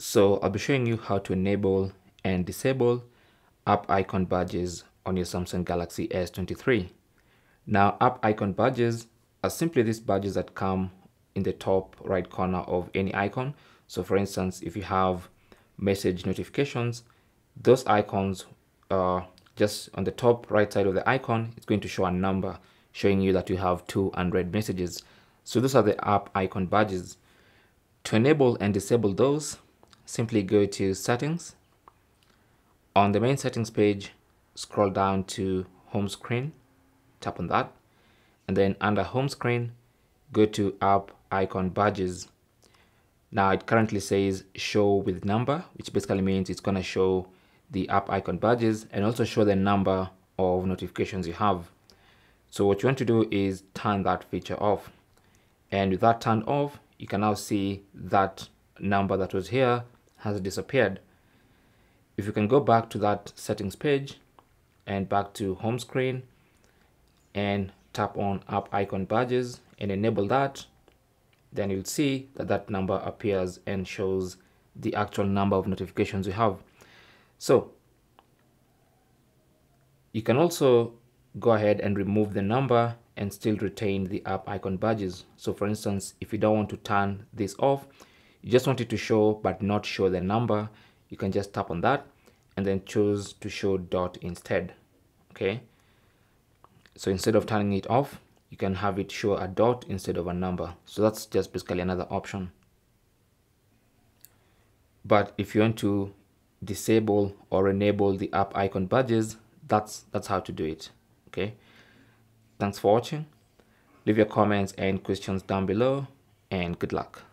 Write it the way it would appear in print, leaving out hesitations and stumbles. So I'll be showing you how to enable and disable app icon badges on your Samsung Galaxy S23. Now, app icon badges are simply these badges that come in the top right corner of any icon. So for instance, if you have message notifications, those icons are just on the top right side of the icon. It's going to show a number showing you that you have 200 messages. So those are the app icon badges. To enable and disable those, simply go to settings. On the main settings page, scroll down to home screen, tap on that, and then under home screen, go to app icon badges. Now it currently says show with number, which basically means it's going to show the app icon badges and also show the number of notifications you have. So what you want to do is turn that feature off. And with that turned off, you can now see that number that was here has disappeared. If you can go back to that settings page and back to home screen and tap on app icon badges and enable that, then you'll see that that number appears and shows the actual number of notifications you have. So you can also go ahead and remove the number and still retain the app icon badges. So for instance, if you don't want to turn this off, you just want it to show but not show the number, you can just tap on that and then choose to show dot instead. Okay, so instead of turning it off, you can have it show a dot instead of a number. So that's just basically another option. But if you want to disable or enable the app icon badges, that's how to do it. Okay, thanks for watching. Leave your comments and questions down below, and good luck.